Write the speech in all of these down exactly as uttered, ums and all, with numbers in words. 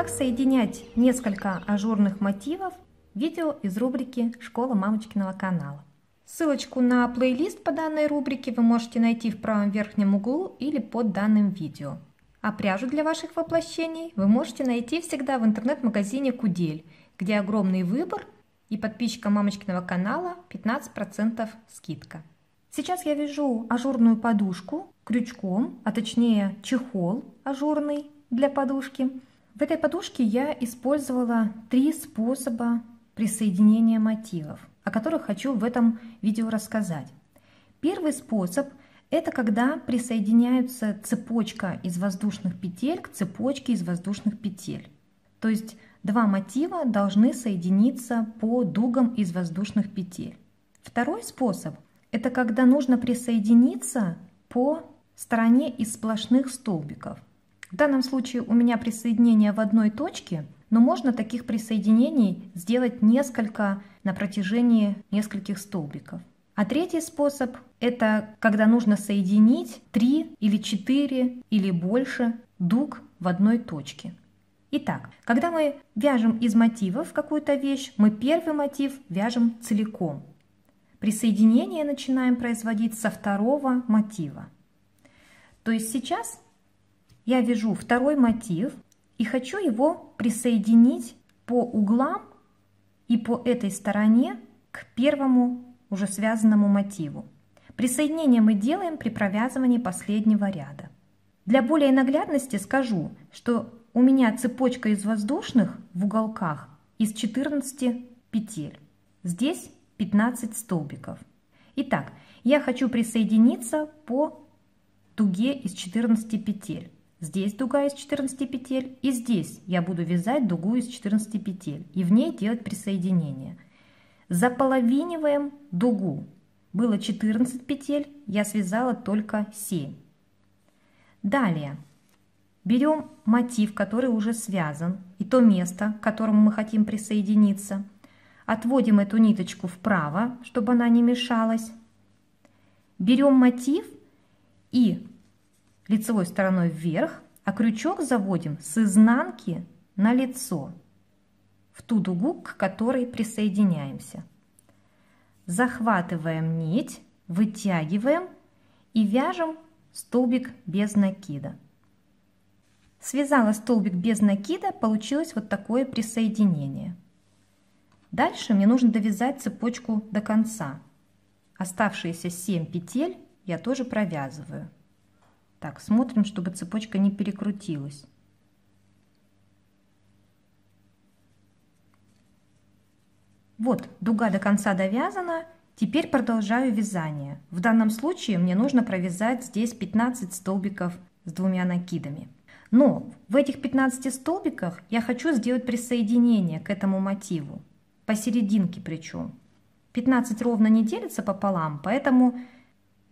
Как соединять несколько ажурных мотивов? Видео из рубрики «Школа Мамочкиного канала». Ссылочку на плейлист по данной рубрике вы можете найти в правом верхнем углу или под данным видео. А пряжу для ваших воплощений вы можете найти всегда в интернет-магазине «Кудель», где огромный выбор и подписчикам Мамочкиного канала пятнадцать процентов скидка. Сейчас я вяжу ажурную подушку крючком, а точнее чехол ажурный для подушки. В этой подушке я использовала три способа присоединения мотивов, о которых хочу в этом видео рассказать. Первый способ – это когда присоединяются цепочка из воздушных петель к цепочке из воздушных петель. То есть два мотива должны соединиться по дугам из воздушных петель. Второй способ – это когда нужно присоединиться по стороне из сплошных столбиков. В данном случае у меня присоединение в одной точке, но можно таких присоединений сделать несколько на протяжении нескольких столбиков. А третий способ – это когда нужно соединить три или четыре или больше дуг в одной точке. Итак, когда мы вяжем из мотивов какую-то вещь, мы первый мотив вяжем целиком. Присоединение начинаем производить со второго мотива. То есть сейчас я вяжу второй мотив и хочу его присоединить по углам и по этой стороне к первому уже связанному мотиву. Присоединение мы делаем при провязывании последнего ряда. Для более наглядности скажу, что у меня цепочка из воздушных в уголках из четырнадцати петель. Здесь пятнадцать столбиков. Итак, я хочу присоединиться по дуге из четырнадцати петель. Здесь дуга из четырнадцати петель, и здесь я буду вязать дугу из четырнадцати петель и в ней делать присоединение. Заполовиниваем дугу. Было четырнадцать петель, я связала только семь. Далее берем мотив, который уже связан, и то место, к которому мы хотим присоединиться. Отводим эту ниточку вправо, чтобы она не мешалась. Берем мотив и лицевой стороной вверх, а крючок заводим с изнанки на лицо, в ту дугу, к которой присоединяемся. Захватываем нить, вытягиваем и вяжем столбик без накида. Связала столбик без накида, получилось вот такое присоединение. Дальше мне нужно довязать цепочку до конца. Оставшиеся семь петель я тоже провязываю. Так, смотрим, чтобы цепочка не перекрутилась. Вот, дуга до конца довязана. Теперь продолжаю вязание. В данном случае мне нужно провязать здесь пятнадцать столбиков с двумя накидами. Но в этих пятнадцати столбиках я хочу сделать присоединение к этому мотиву. Посерединке причем. пятнадцать ровно не делится пополам, поэтому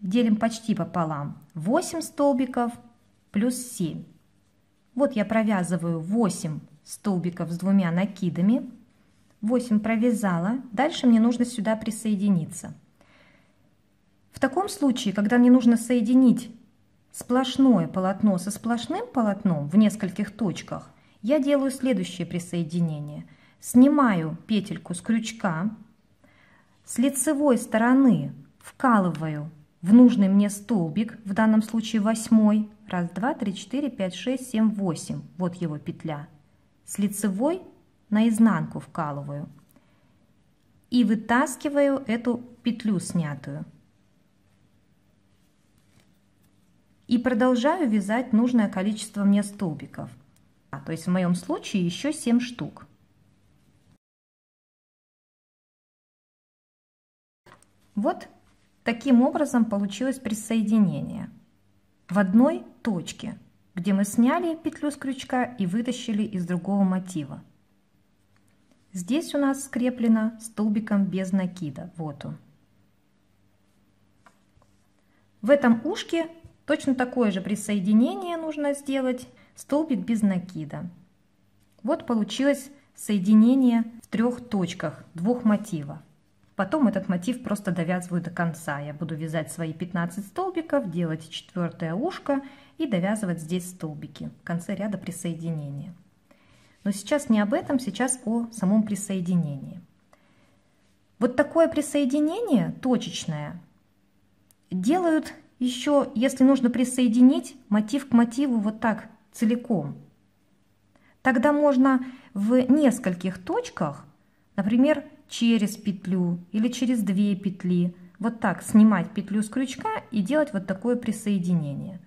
делим почти пополам. восемь столбиков плюс семь. Вот я провязываю восемь столбиков с двумя накидами. восемь провязала. Дальше мне нужно сюда присоединиться. В таком случае, когда мне нужно соединить сплошное полотно со сплошным полотном в нескольких точках, я делаю следующее присоединение. Снимаю петельку с крючка, с лицевой стороны вкалываю в нужный мне столбик, в данном случае восьмой, раз, два, три, четыре, пять, шесть, семь, восемь, вот его петля, с лицевой наизнанку вкалываю и вытаскиваю эту петлю снятую. И продолжаю вязать нужное количество мне столбиков, а, то есть в моем случае еще семь штук. Вот таким образом получилось присоединение в одной точке, где мы сняли петлю с крючка и вытащили из другого мотива. Здесь у нас скреплено столбиком без накида. Вот он. В этом ушке точно такое же присоединение нужно сделать, столбик без накида. Вот получилось соединение в трех точках двух мотивов. Потом этот мотив просто довязываю до конца. Я буду вязать свои пятнадцать столбиков, делать четвертое ушко и довязывать здесь столбики в конце ряда присоединения. Но сейчас не об этом, сейчас о самом присоединении. Вот такое присоединение точечное делают еще, если нужно присоединить мотив к мотиву вот так целиком. Тогда можно в нескольких точках, например, через петлю или через две петли, вот так снимать петлю с крючка и делать вот такое присоединение.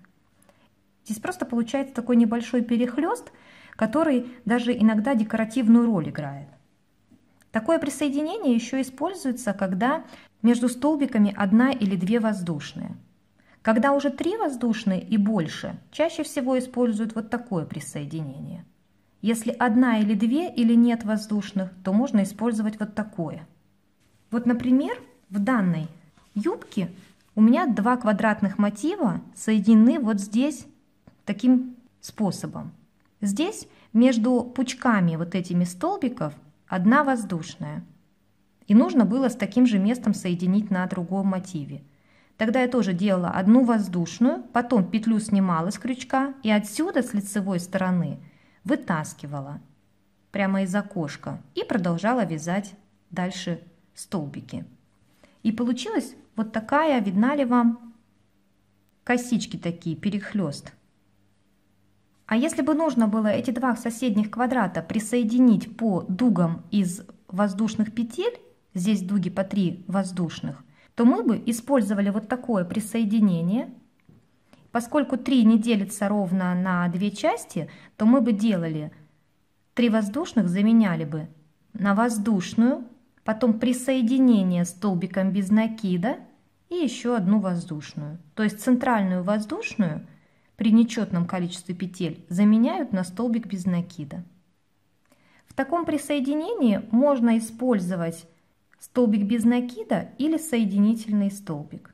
Здесь просто получается такой небольшой перехлест, который даже иногда декоративную роль играет. Такое присоединение еще используется, когда между столбиками одна или две воздушные. Когда уже три воздушные и больше, чаще всего используют вот такое присоединение. Если одна или две или нет воздушных, то можно использовать вот такое. Вот, например, в данной юбке у меня два квадратных мотива соединены вот здесь таким способом. Здесь между пучками вот этими столбиков одна воздушная. И нужно было с таким же местом соединить на другом мотиве. Тогда я тоже делала одну воздушную, потом петлю снимала с крючка и отсюда с лицевой стороны вытаскивала прямо из окошка и продолжала вязать дальше столбики. И получилась вот такая, видна ли вам, косички такие, перехлест. А если бы нужно было эти два соседних квадрата присоединить по дугам из воздушных петель, здесь дуги по три воздушных, то мы бы использовали вот такое присоединение. Поскольку три не делится ровно на две части, то мы бы делали три воздушных, заменяли бы на воздушную, потом присоединение столбиком без накида и еще одну воздушную. То есть центральную воздушную при нечетном количестве петель заменяют на столбик без накида. В таком присоединении можно использовать столбик без накида или соединительный столбик.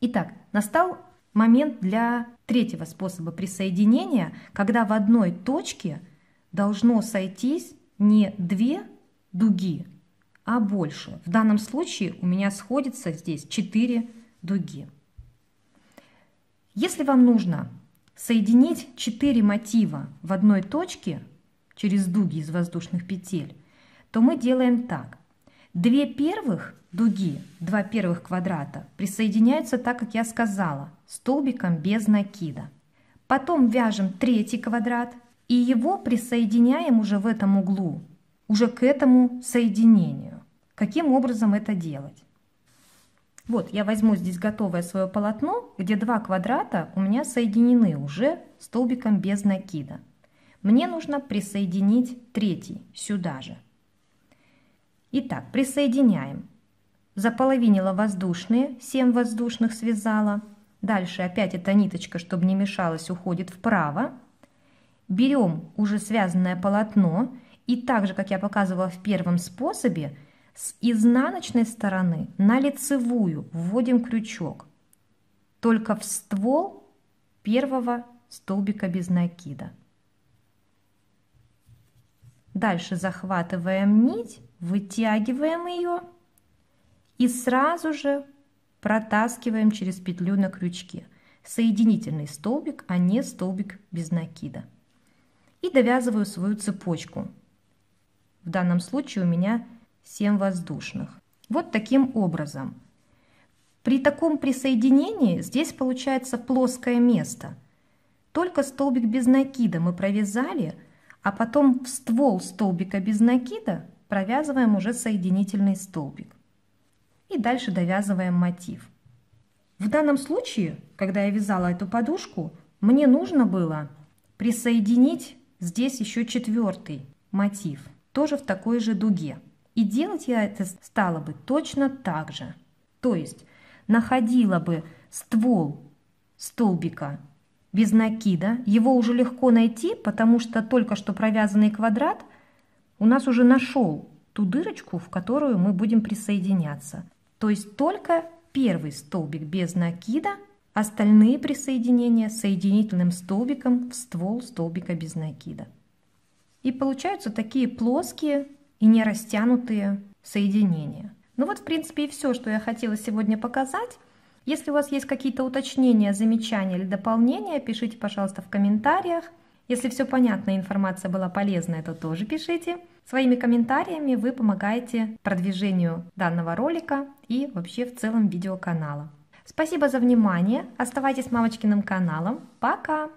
Итак, настал момент для третьего способа присоединения, когда в одной точке должно сойтись не две дуги, а больше. В данном случае у меня сходится здесь четыре дуги. Если вам нужно соединить четыре мотива в одной точке через дуги из воздушных петель, то мы делаем так. Две первых дуги, два первых квадрата присоединяются, так как я сказала, столбиком без накида. Потом вяжем третий квадрат и его присоединяем уже в этом углу, уже к этому соединению. Каким образом это делать? Вот я возьму здесь готовое свое полотно, где два квадрата у меня соединены уже столбиком без накида. Мне нужно присоединить третий сюда же. Итак, присоединяем. Заполовинила воздушные, семь воздушных связала. Дальше опять эта ниточка, чтобы не мешалась, уходит вправо. Берем уже связанное полотно и так же, как я показывала в первом способе, с изнаночной стороны на лицевую вводим крючок, только в ствол первого столбика без накида. Дальше захватываем нить, вытягиваем ее и сразу же протаскиваем через петлю на крючке. Соединительный столбик, а не столбик без накида. И довязываю свою цепочку. В данном случае у меня семь воздушных. Вот таким образом. При таком присоединении здесь получается плоское место. Только столбик без накида мы провязали, а потом в ствол столбика без накида провязываем уже соединительный столбик. И дальше довязываем мотив. В данном случае, когда я вязала эту подушку, мне нужно было присоединить здесь еще четвертый мотив, тоже в такой же дуге. И делать я это стала бы точно так же. То есть находила бы ствол столбика без накида. Его уже легко найти, потому что только что провязанный квадрат у нас уже нашел ту дырочку, в которую мы будем присоединяться. То есть только первый столбик без накида, остальные присоединения соединительным столбиком в ствол столбика без накида. И получаются такие плоские и не растянутые соединения. Ну вот, в принципе, и все, что я хотела сегодня показать. Если у вас есть какие-то уточнения, замечания или дополнения, пишите, пожалуйста, в комментариях. Если все понятно и информация была полезная, то тоже пишите. Своими комментариями вы помогаете продвижению данного ролика и вообще в целом видеоканала. Спасибо за внимание. Оставайтесь с Мамочкиным каналом. Пока!